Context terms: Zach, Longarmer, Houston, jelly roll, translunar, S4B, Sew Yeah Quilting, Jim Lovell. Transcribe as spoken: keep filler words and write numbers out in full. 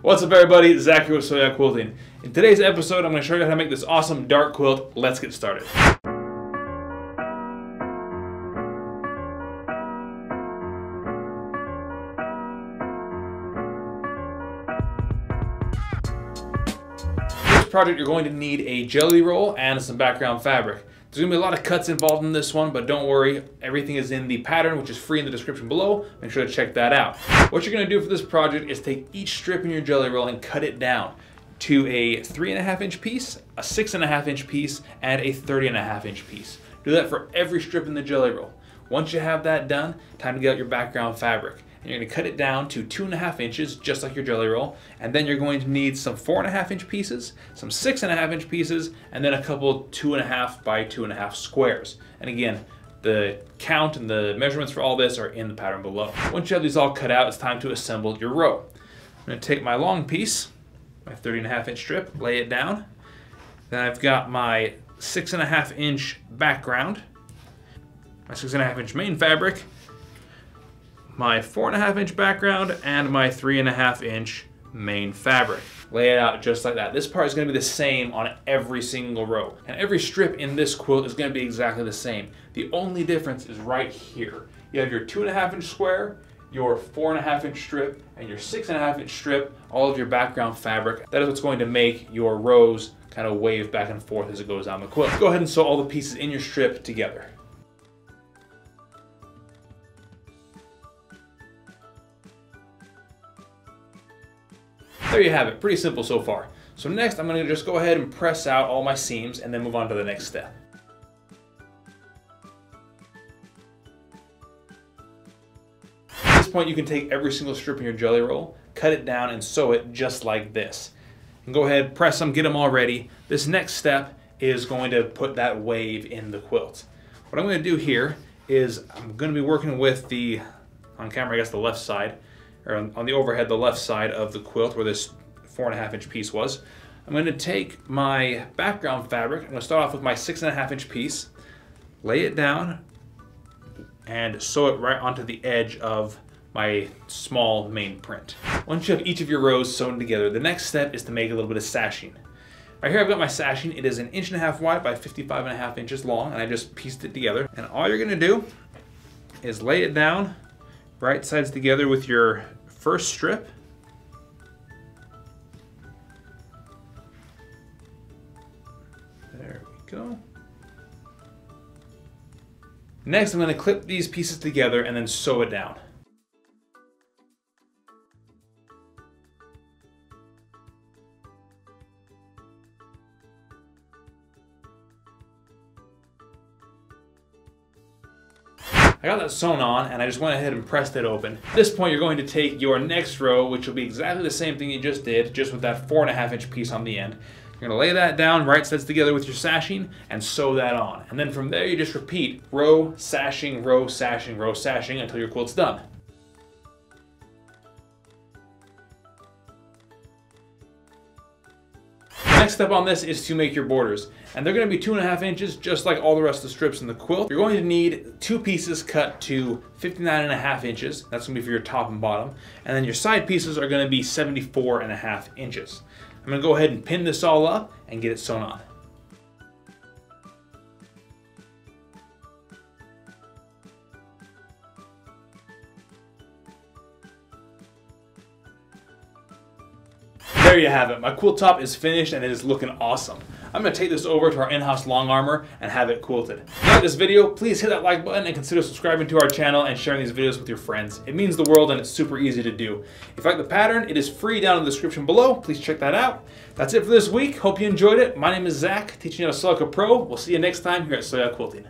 What's up everybody, Zach here with Sew Yeah Quilting. In today's episode, I'm going to show you how to make this awesome dark quilt. Let's get started. For this project, you're going to need a jelly roll and some background fabric. There's going to be a lot of cuts involved in this one, but don't worry, everything is in the pattern, which is free in the description below. Make sure to check that out. What you're going to do for this project is take each strip in your jelly roll and cut it down to a three and a half inch piece, a six and a half inch piece, and a thirty and a half inch piece. Do that for every strip in the jelly roll. Once you have that done, time to get out your background fabric. And you're going to cut it down to two and a half inches, just like your jelly roll. And then you're going to need some four and a half inch pieces, some six and a half inch pieces, and then a couple two and a half by two and a half squares. And again, the count and the measurements for all this are in the pattern below. Once you have these all cut out, it's time to assemble your row. I'm going to take my long piece, my thirty and a half inch strip, lay it down. Then I've got my six and a half inch background, my six and a half inch main fabric, my four and a half inch background, and my three and a half inch main fabric. Lay it out just like that. This part is gonna be the same on every single row. And every strip in this quilt is gonna be exactly the same. The only difference is right here. You have your two and a half inch square, your four and a half inch strip, and your six and a half inch strip, all of your background fabric. That is what's going to make your rows kind of wave back and forth as it goes down the quilt. Go ahead and sew all the pieces in your strip together. There you have it, pretty simple so far. So next I'm going to just go ahead and press out all my seams and then move on to the next step. At this point you can take every single strip in your jelly roll, cut it down and sew it just like this. And go ahead, press them, get them all ready. This next step is going to put that wave in the quilt. What I'm going to do here is I'm going to be working with the, on camera I guess the left side, or on the overhead, the left side of the quilt where this four and a half inch piece was. I'm going to take my background fabric. I'm going to start off with my six and a half inch piece, lay it down and sew it right onto the edge of my small main print. Once you have each of your rows sewn together, the next step is to make a little bit of sashing. Right here I've got my sashing. It is an inch and a half wide by fifty-five and a half inches long, and I just pieced it together. And all you're going to do is lay it down right sides together with your first strip. There we go. Next, I'm going to clip these pieces together and then sew it down. I got that sewn on and I just went ahead and pressed it open. At this point you're going to take your next row, which will be exactly the same thing you just did, just with that four and a half inch piece on the end. You're going to lay that down right sides together with your sashing and sew that on. And then from there you just repeat row, sashing, row, sashing, row, sashing until your quilt's done. Next step on this is to make your borders, and they're going to be two and a half inches just like all the rest of the strips in the quilt. You're going to need two pieces cut to fifty-nine and a half inches. That's going to be for your top and bottom, and then your side pieces are going to be seventy-four and a half inches. I'm going to go ahead and pin this all up and get it sewn on. There you have it. My quilt top is finished and it is looking awesome. I'm going to take this over to our in-house Longarmer and have it quilted. If you like this video, please hit that like button and consider subscribing to our channel and sharing these videos with your friends. It means the world and it's super easy to do. If you like the pattern, it is free down in the description below. Please check that out. That's it for this week. Hope you enjoyed it. My name is Zach, teaching you how to sew like a pro. We'll see you next time here at Sew Yeah Quilting.